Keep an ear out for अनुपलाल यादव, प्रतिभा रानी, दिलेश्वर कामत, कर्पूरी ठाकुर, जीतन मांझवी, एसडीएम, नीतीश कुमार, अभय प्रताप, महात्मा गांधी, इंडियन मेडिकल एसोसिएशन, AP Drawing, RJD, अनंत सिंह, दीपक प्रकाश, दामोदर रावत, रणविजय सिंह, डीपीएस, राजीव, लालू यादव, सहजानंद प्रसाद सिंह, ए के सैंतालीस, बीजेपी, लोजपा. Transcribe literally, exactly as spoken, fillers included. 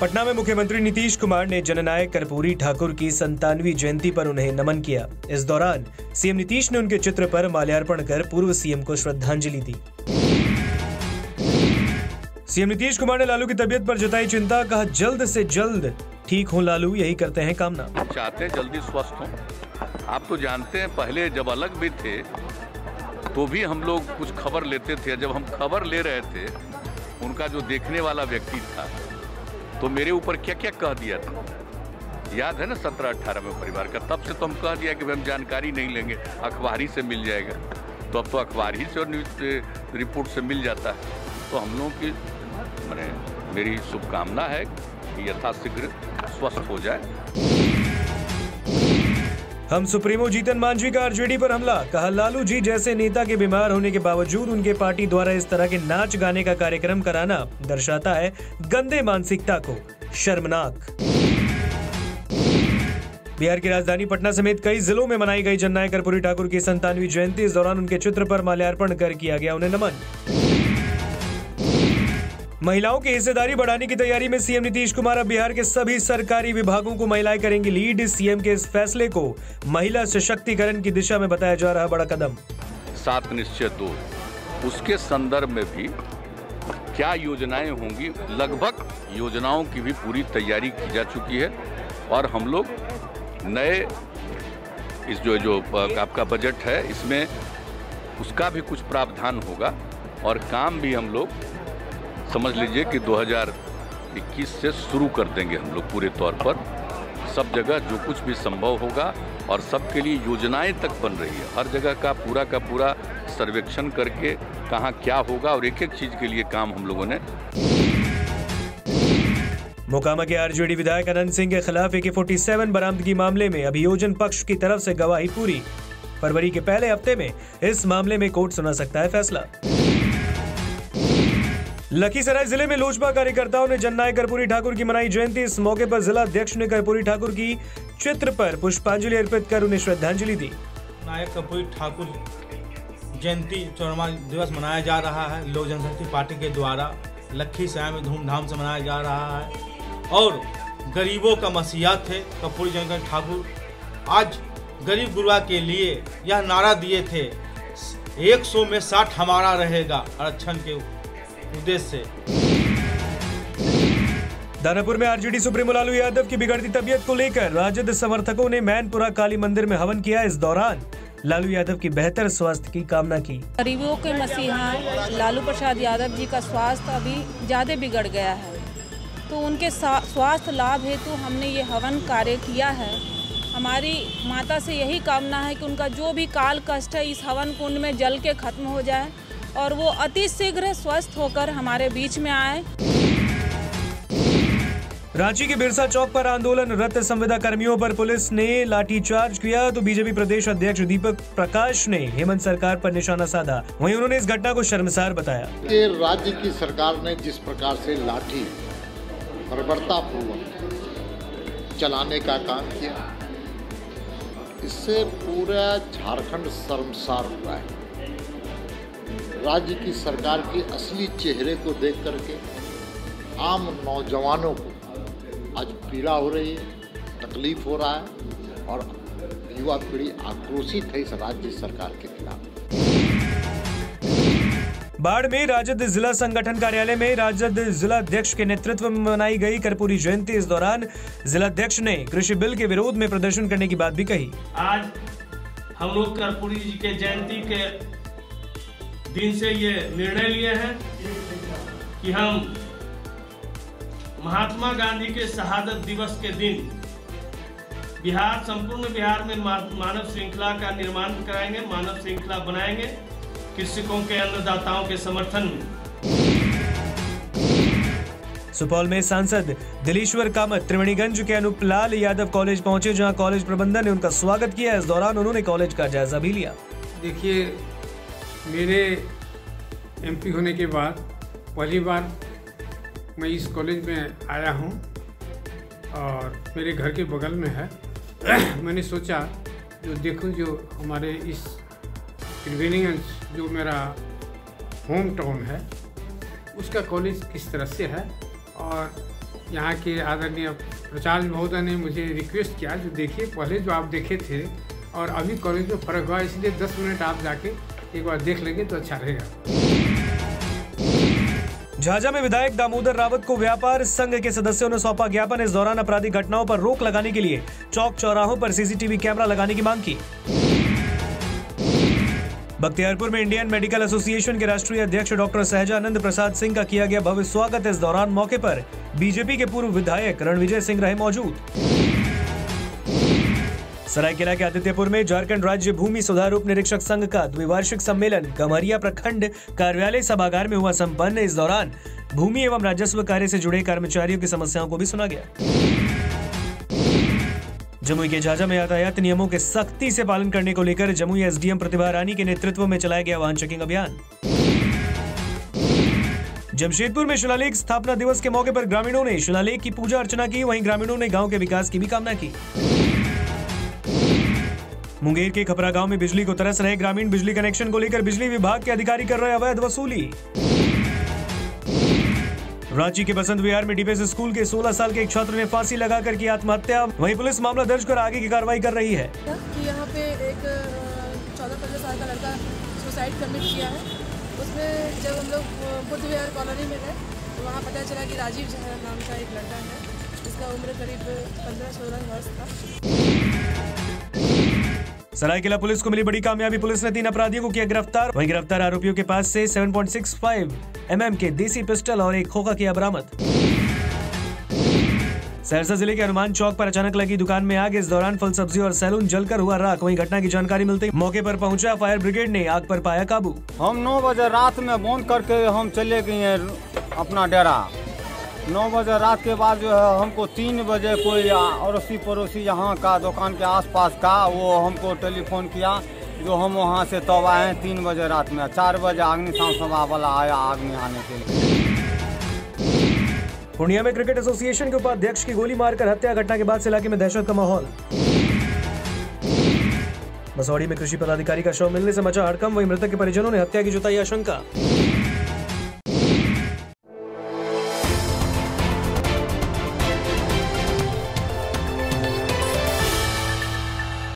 पटना में मुख्यमंत्री नीतीश कुमार ने जननायक कर्पूरी ठाकुर की संतानवी जयंती पर उन्हें नमन किया। इस दौरान सीएम नीतीश ने उनके चित्र पर माल्यार्पण कर पूर्व सीएम को श्रद्धांजलि दी। सीएम नीतीश कुमार ने लालू की तबीयत पर जताई चिंता, कहा जल्द से जल्द ठीक हो लालू, यही करते हैं कामना। चाहते हैं जल्दी स्वस्थ हों। आप तो जानते हैं पहले जब अलग भी थे तो भी हम लोग कुछ खबर लेते थे। जब हम खबर ले रहे थे उनका जो देखने वाला व्यक्ति था तो मेरे ऊपर क्या क्या कह दिया था, याद है ना, सत्रह अट्ठारह में परिवार का। तब से तो हम कह दिया कि हम जानकारी नहीं लेंगे, अखबार ही से मिल जाएगा। तो अब तो अखबार ही से और न्यूज़ रिपोर्ट से मिल जाता है। तो हम लोगों की मैंने मेरी शुभकामना है कि यथाशीघ्र स्वस्थ हो जाए। हम सुप्रीमो जीतन मांझवी का आरजेडी पर हमला, कहा लालू जी जैसे नेता के बीमार होने के बावजूद उनके पार्टी द्वारा इस तरह के नाच गाने का कार्यक्रम कराना दर्शाता है गंदे मानसिकता को, शर्मनाक। बिहार की राजधानी पटना समेत कई जिलों में मनाई गई जननायक कर्पूरी ठाकुर की संतानवी जयंती। इस दौरान उनके चित्र पर माल्यार्पण कर किया गया उन्हें नमन। महिलाओं की हिस्सेदारी बढ़ाने की तैयारी में सीएम नीतीश कुमार, अब बिहार के सभी सरकारी विभागों को महिलाएं करेंगी लीड। सीएम के इस फैसले को महिला सशक्तिकरण की दिशा में बताया जा रहा बड़ा कदम। सात निश्चय दो, उसके संदर्भ में भी क्या योजनाएं होंगी, लगभग योजनाओं की भी पूरी तैयारी की जा चुकी है। और हम लोग नए इस जो जो आपका बजट है इसमें उसका भी कुछ प्रावधान होगा। और काम भी हम लोग समझ लीजिए कि दो हज़ार इक्कीस से शुरू कर देंगे हम लोग पूरे तौर पर। सब जगह जो कुछ भी संभव होगा और सबके लिए योजनाएं तक बन रही है। हर जगह का पूरा का पूरा सर्वेक्षण करके कहाँ क्या होगा और एक एक चीज के लिए काम हम लोगों ने। मोकामा के आरजेडी विधायक अनंत सिंह के खिलाफ ए के सैंतालीस बरामदगी मामले में अभियोजन पक्ष की तरफ से गवाही पूरी। फरवरी के पहले हफ्ते में इस मामले में कोर्ट सुना सकता है फैसला। लखीसराय जिले में लोजपा कार्यकर्ताओं ने जननायक कर्पूरी ठाकुर की मनाई जयंती। इस मौके पर जिला अध्यक्ष ने कर्पूरी ठाकुर की चित्र पर पुष्पांजलि अर्पित कर उन्हें श्रद्धांजलि दी। नायक कर्पूरी ठाकुर जयंती चौरामा दिवस मनाया जा रहा है लोक जनशक्ति पार्टी के द्वारा। लखीसराय में धूमधाम से मनाया जा रहा है। और गरीबों का मसीहा थे कर्पूरी जयंत ठाकुर, आज गरीब गुरबा के लिए यह नारा दिए थे, एक सौ में साठ हमारा रहेगा आरक्षण के उद्देश्य से। दानापुर में आरजेडी सुप्रीमो लालू यादव की बिगड़ती तबीयत को लेकर राजद समर्थकों ने मैनपुरा काली मंदिर में हवन किया। इस दौरान लालू यादव की बेहतर स्वास्थ्य की कामना की। गरीबों के मसीहा लालू प्रसाद यादव जी का स्वास्थ्य अभी ज्यादा बिगड़ गया है, तो उनके स्वास्थ्य लाभ हेतु तो हमने ये हवन कार्य किया है। हमारी माता से यही कामना है कि उनका जो भी काल कष्ट है इस हवन कुंड में जल के खत्म हो जाए और वो अति शीघ्र स्वस्थ होकर हमारे बीच में आए। रांची के बिरसा चौक पर आंदोलनरत संविदा कर्मियों पर पुलिस ने लाठीचार्ज किया, तो बीजेपी प्रदेश अध्यक्ष दीपक प्रकाश ने हेमंत सरकार पर निशाना साधा। वहीं उन्होंने इस घटना को शर्मसार बताया। राज्य की सरकार ने जिस प्रकार से लाठी बर्बरतापूर्वक चलाने का काम किया, इससे पूरा झारखंड शर्मसार हुआ है। राज्य की सरकार के असली चेहरे को देख करके आम नौजवानों को आज पीड़ा हो रही है, तकलीफ हो रहा है और युवा पीढ़ी आक्रोशित है इस राज्य सरकार के खिलाफ। बाढ़ में राजद जिला संगठन कार्यालय में राजद जिला अध्यक्ष के नेतृत्व में मनाई गई कर्पूरी जयंती। इस दौरान जिला अध्यक्ष ने कृषि बिल के विरोध में प्रदर्शन करने की बात भी कही। आज हम लोग कर्पूरी जी के जयंती के दिन से ये निर्णय लिए हैं कि हम महात्मा गांधी के शहादत दिवस के दिन बिहार संपूर्ण बिहार में मानव श्रृंखला का निर्माण कराएंगे, मानव श्रृंखला बनाएंगे कृषकों के अन्नदाताओं के समर्थन में। सुपौल में सांसद दिलेश्वर कामत त्रिवेणीगंज के अनुपलाल यादव कॉलेज पहुंचे, जहां कॉलेज प्रबंधन ने उनका स्वागत किया। इस दौरान उन्होंने कॉलेज का जायजा भी लिया। देखिए, मेरे एमपी होने के बाद पहली बार मैं इस कॉलेज में आया हूं और मेरे घर के बगल में है। मैंने सोचा जो देखूं, जो हमारे इस त्रिवेणीगंज जो मेरा होम टाउन है उसका कॉलेज किस तरह से है और यहाँ के आदरणीय प्रचार महोदय ने मुझे रिक्वेस्ट किया जो देखिए पहले जो आप देखे थे और अभी कॉलेज में फ़र्क हुआ, इसलिए दस मिनट आप जाके एक बार देख लेंगे तो अच्छा रहेगा। झाझा में विधायक दामोदर रावत को व्यापार संघ के सदस्यों ने सौंपा ज्ञापन। इस दौरान आपराधिक घटनाओं पर रोक लगाने के लिए चौक चौराहों पर सीसीटीवी कैमरा लगाने की मांग की। बख्तियारपुर में इंडियन मेडिकल एसोसिएशन के राष्ट्रीय अध्यक्ष डॉक्टर सहजानंद प्रसाद सिंह का किया गया भव्य स्वागत। इस दौरान मौके पर बीजेपी के पूर्व विधायक रणविजय सिंह रहे मौजूद। सरायकेला के आदित्यपुर में झारखंड राज्य भूमि सुधार उप निरीक्षक संघ का द्विवार्षिक सम्मेलन गम्हरिया प्रखंड कार्यालय सभागार में हुआ संपन्न। इस दौरान भूमि एवं राजस्व कार्य से जुड़े कर्मचारियों की समस्याओं को भी सुना गया। जमुई के झाझा में यातायात नियमों के सख्ती से पालन करने को लेकर जमुई एसडीएम प्रतिभा रानी के नेतृत्व में चलाया गया वाहन चेकिंग अभियान। जमशेदपुर में शिलालेख स्थापना दिवस के मौके पर ग्रामीणों ने शिलालेख की पूजा अर्चना की, वहीं ग्रामीणों ने गांव के विकास की भी कामना की। मुंगेर के खपरा गांव में बिजली को तरस रहे ग्रामीण, बिजली कनेक्शन को लेकर बिजली विभाग के अधिकारी कर रहे अवैध वसूली। रांची के बसंत विहार में डीपीएस स्कूल के सोलह साल के एक छात्र ने फांसी लगाकर की आत्महत्या, वहीं पुलिस मामला दर्ज कर आगे की कार्रवाई कर रही है। कि यहाँ पे एक चौदह पंद्रह साल का लड़का सुसाइड कमिट किया है। उसमें जब हम लोग बुद्ध विहार कॉलोनी में गए तो वहाँ पता चला कि राजीव नाम का एक लड़का है जिसका उम्र करीब पंद्रह सोलह वर्ष था। सरायकेला पुलिस को मिली बड़ी कामयाबी, पुलिस ने तीन अपराधियों को किया गिरफ्तार। वहीं गिरफ्तार आरोपियों के पास से seven point six five mm के देसी पिस्टल और एक खोखा किया बरामद। सहरसा जिले के हनुमान चौक पर अचानक लगी दुकान में आग। इस दौरान फल सब्जी और सैलून जलकर हुआ राख। वहीं घटना की जानकारी मिलते ही मौके पर पहुंचा फायर ब्रिगेड ने आग पर पाया काबू। हम नौ बजे रात में बंद करके हम चले गए अपना डेरा। नौ बजे रात के बाद जो है हमको तीन बजे कोई अड़ोसी पड़ोसी यहाँ का दुकान के आस पास का वो हमको टेलीफोन किया, जो हम वहाँ से तब आए तीन बजे रात में। चार बजे अग्निशामक सभा वाला आया आग निहाने के लिए। पूर्णिया में क्रिकेट एसोसिएशन के उपाध्यक्ष की गोली मारकर हत्या, घटना के बाद से इलाके में दहशत का माहौल। मसौढ़ी में कृषि पदाधिकारी का शव मिलने से मचा हड़कंप, वहीं मृतक के परिजनों ने हत्या की जताई आशंका।